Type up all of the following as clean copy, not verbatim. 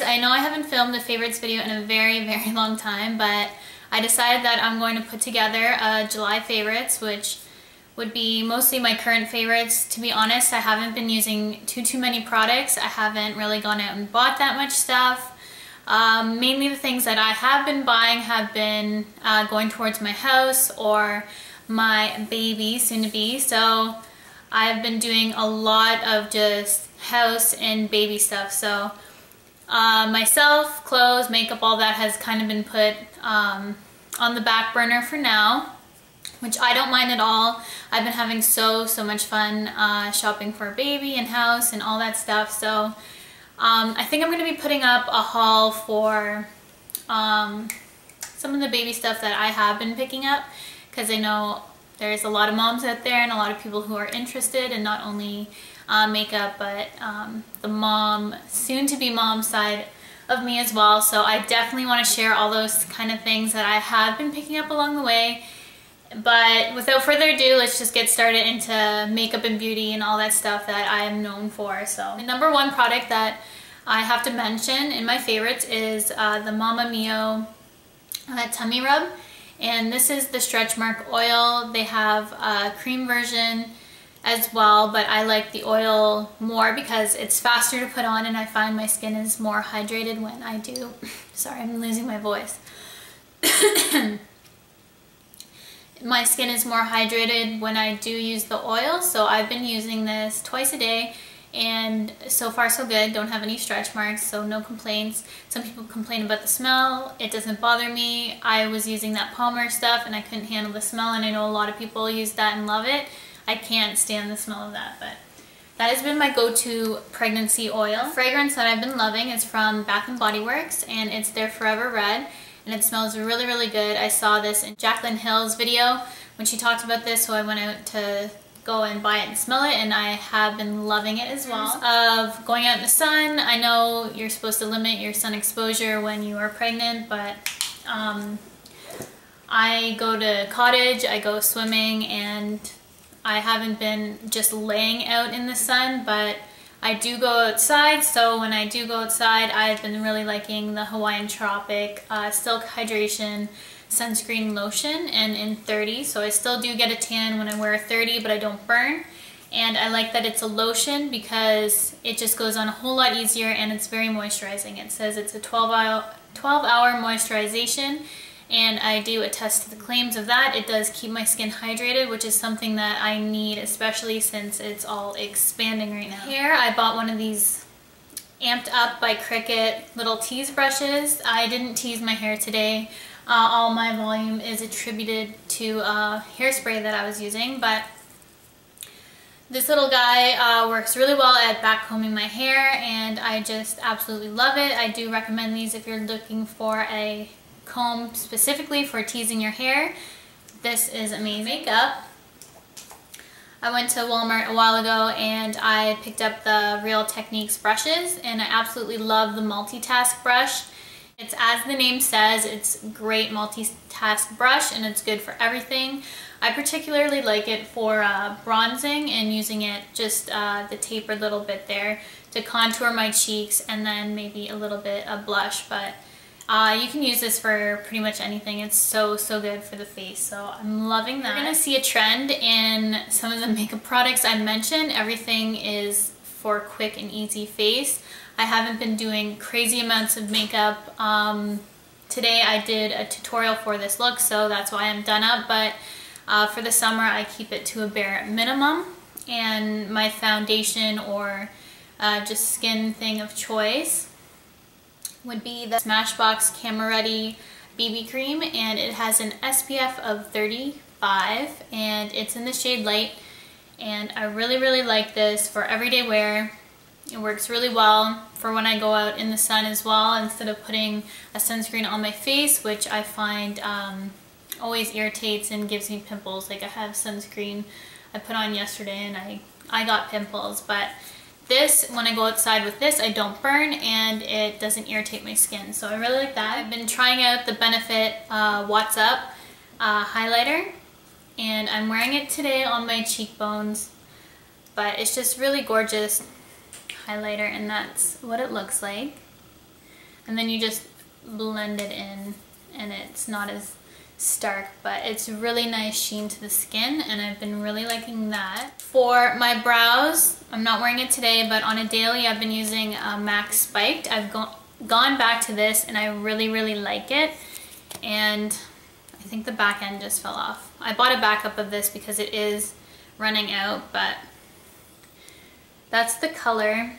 guys, I know I haven't filmed a favorites video in a very, very long time, but I decided that I'm going to put together a July favorites, which would be mostly my current favorites. To be honest, I haven't been using too many products. I haven't really gone out and bought that much stuff. Mainly the things that I have been buying have been going towards my house or my baby, soon to be. So I've been doing a lot of just house and baby stuff. So myself, clothes, makeup, all that has kind of been put on the back burner for now, which I don't mind at all. I've been having so much fun shopping for baby and house and all that stuff. So I think I'm going to be putting up a haul for some of the baby stuff that I have been picking up, because I know there's a lot of moms out there and a lot of people who are interested in not only makeup but the mom, soon-to-be mom side of me as well. So I definitely want to share all those kind of things that I have been picking up along the way. But without further ado, let's just get started into makeup and beauty and all that stuff that I am known for. So the number one product that I have to mention in my favorites is the Mama Mio Tummy Rub. And this is the Stretch Mark Oil. They have a cream version as well, but I like the oil more because it's faster to put on and I find my skin is more hydrated when I do. Sorry, I'm losing my voice. My skin is more hydrated when I do use the oil, so I've been using this twice a day and so far so good. Don't have any stretch marks, so no complaints. Some people complain about the smell. It doesn't bother me. I was using that Palmer stuff and I couldn't handle the smell, and I know a lot of people use that and love it. I can't stand the smell of that, but that has been my go-to pregnancy oil. The fragrance that I've been loving is from Bath & Body Works and it's their Forever Red. And it smells really, really good. I saw this in Jaclyn Hill's video when she talked about this, so I went out to go and buy it and smell it, and I have been loving it as well. Of going out in the sun, I know you're supposed to limit your sun exposure when you are pregnant, but I go to cottage, I go swimming, and I haven't been just laying out in the sun, but I do go outside. So when I do go outside, I've been really liking the Hawaiian Tropic Silk Hydration Sunscreen Lotion, and in 30. So I still do get a tan when I wear a 30, but I don't burn. And I like that it's a lotion because it just goes on a whole lot easier and it's very moisturizing. It says it's a 12-hour moisturization, and I do attest to the claims of that. It does keep my skin hydrated, which is something that I need, especially since it's all expanding right now. Here, I bought one of these Amped Up by Cricut little tease brushes. I didn't tease my hair today. All my volume is attributed to hairspray that I was using, but this little guy works really well at backcombing my hair, and I just absolutely love it. I do recommend these if you're looking for a comb specifically for teasing your hair. This is amazing. Makeup. I went to Walmart a while ago and I picked up the Real Techniques brushes, and I absolutely love the multitask brush. It's, as the name says, it's great multitask brush and it's good for everything. I particularly like it for bronzing and using it just the tapered little bit there to contour my cheeks and then maybe a little bit of blush, but you can use this for pretty much anything. It's so good for the face, so I'm loving that. We're gonna see a trend in some of the makeup products I mentioned. Everything is for quick and easy face. I haven't been doing crazy amounts of makeup. Today I did a tutorial for this look, so that's why I'm done up, but for the summer I keep it to a bare minimum, and my foundation or just skin thing of choice would be the Smashbox Camera Ready BB Cream, and it has an SPF of 35 and it's in the shade Light, and I really like this for everyday wear. It works really well for when I go out in the sun as well, instead of putting a sunscreen on my face, which I find always irritates and gives me pimples. Like, I have sunscreen I put on yesterday and I got pimples, but this, when I go outside with this, I don't burn and it doesn't irritate my skin, so I really like that. I've been trying out the Benefit What's Up highlighter, and I'm wearing it today on my cheekbones, but it's just really gorgeous highlighter, and that's what it looks like. and then you just blend it in, and it's not as stark, but it's really nice sheen to the skin, and I've been really liking that. For my brows, I'm not wearing it today, but on a daily I've been using MAC Spiked. I've gone back to this and I really like it, and I think the back end just fell off. I bought a backup of this because it is running out, but that's the color,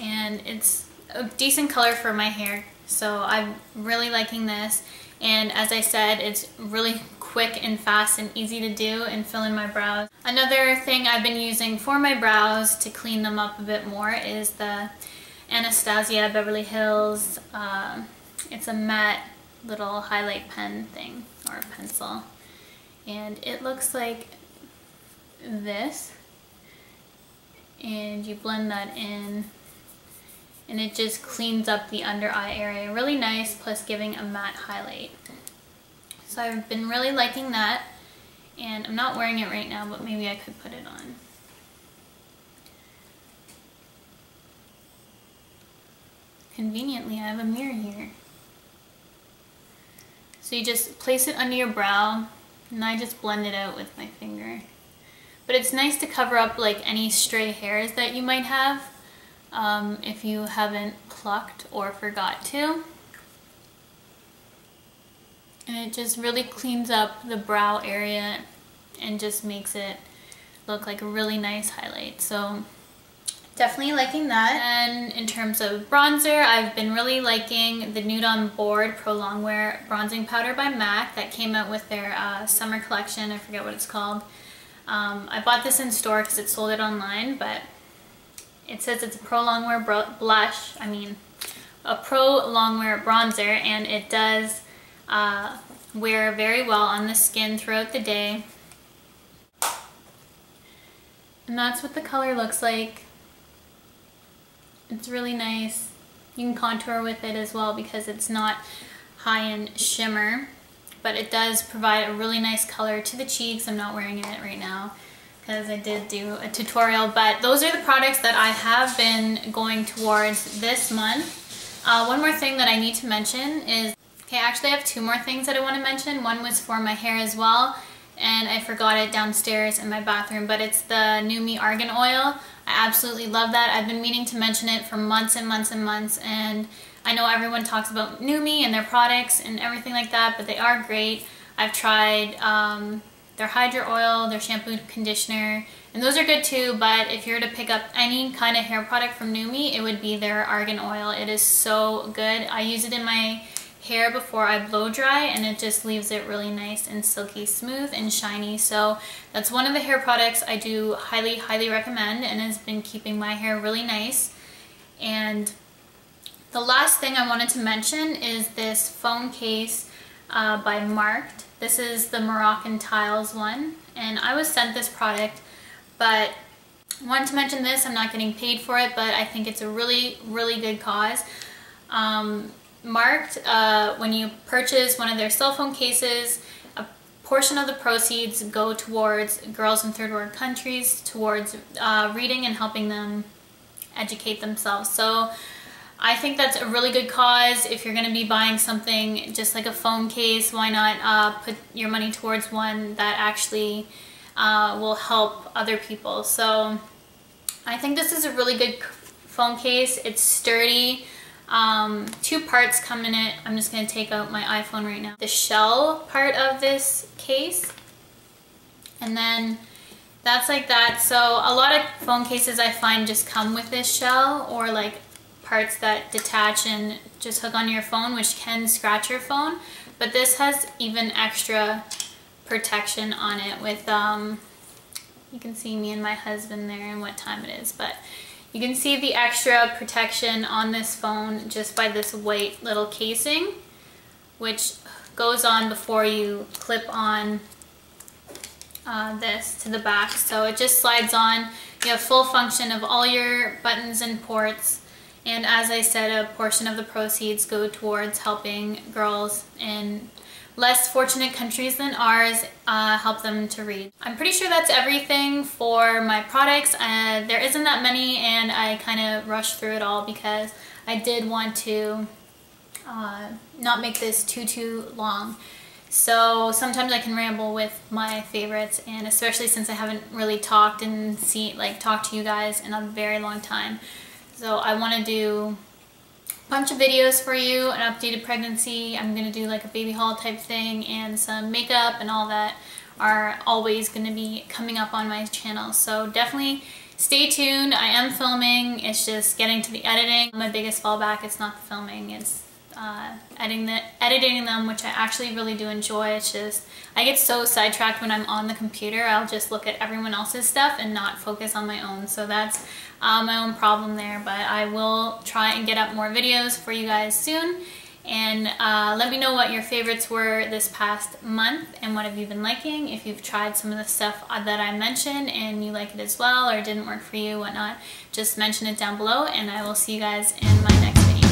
and it's a decent color for my hair, so I'm really liking this. And as I said, it's really quick and fast and easy to do and fill in my brows. Another thing I've been using for my brows to clean them up a bit more is the Anastasia Beverly Hills, it's a matte little highlight pen thing, or pencil, and it looks like this, and you blend that in, and it just cleans up the under eye area really nice, plus giving a matte highlight. So I've been really liking that, and I'm not wearing it right now, but maybe I could put it on. Conveniently, I have a mirror here. So you just place it under your brow, and I just blend it out with my finger. But it's nice to cover up like any stray hairs that you might have. If you haven't plucked or forgot to. And it just really cleans up the brow area and just makes it look like a really nice highlight. So definitely liking that. And in terms of bronzer, I've been really liking the Nude on Board Pro Longwear Bronzing Powder by MAC that came out with their summer collection. I forget what it's called. I bought this in store because it sold it online, but it says it's a pro longwear bronzer, and it does wear very well on the skin throughout the day. And that's what the color looks like. It's really nice. You can contour with it as well because it's not high in shimmer, but it does provide a really nice color to the cheeks. I'm not wearing it right now, because I did do a tutorial, but those are the products that I have been going towards this month. One more thing that I need to mention is, okay, actually I have two more things that I want to mention. One was for my hair as well, and I forgot it downstairs in my bathroom, but it's the NuMe Argan Oil. I absolutely love that. I've been meaning to mention it for months and months and months, and I know everyone talks about NuMe and their products and everything like that, but they are great. I've tried their hydro oil, their shampoo, conditioner, and those are good too, but if you were to pick up any kind of hair product from NuMe, it would be their argan oil. It is so good. I use it in my hair before I blow dry, and it just leaves it really nice and silky smooth and shiny. So that's one of the hair products I do highly recommend, and has been keeping my hair really nice. And the last thing I wanted to mention is this phone case by Marked. This is the Moroccan Tiles one, and I was sent this product, but I wanted to mention this. I'm not getting paid for it, but I think it's a really good cause. Marked, when you purchase one of their cell phone cases, a portion of the proceeds go towards girls in third world countries, towards reading and helping them educate themselves. So I think that's a really good cause. If you're going to be buying something just like a phone case, why not put your money towards one that actually will help other people. So I think this is a really good phone case. It's sturdy. Two parts come in it. I'm just going to take out my iPhone right now. The shell part of this case, and then that's like that. So a lot of phone cases I find just come with this shell, or like parts that detach and just hook on your phone, which can scratch your phone, but this has even extra protection on it with you can see me and my husband there and what time it is, but you can see the extra protection on this phone just by this white little casing, which goes on before you clip on this to the back. So it just slides on. You have full function of all your buttons and ports. And as I said, a portion of the proceeds go towards helping girls in less fortunate countries than ours, help them to read. I'm pretty sure that's everything for my products. There isn't that many, and I kind of rushed through it all because I did want to not make this too long. So sometimes I can ramble with my favorites, and especially since I haven't really talked and talked to you guys in a very long time. So I want to do a bunch of videos for you, an updated pregnancy. I'm going to do like a baby haul type thing, and some makeup and all that are always going to be coming up on my channel. So definitely stay tuned. I am filming. It's just getting to the editing. My biggest fallback, it's not the filming, it's editing them, which I actually really do enjoy. It's just I get so sidetracked when I'm on the computer. I'll just look at everyone else's stuff and not focus on my own. So that's my own problem there, but I will try and get up more videos for you guys soon. And let me know what your favorites were this past month, and what have you been liking. If you've tried some of the stuff that I mentioned and you like it as well, or it didn't work for you, whatnot, just mention it down below, and I will see you guys in my next video.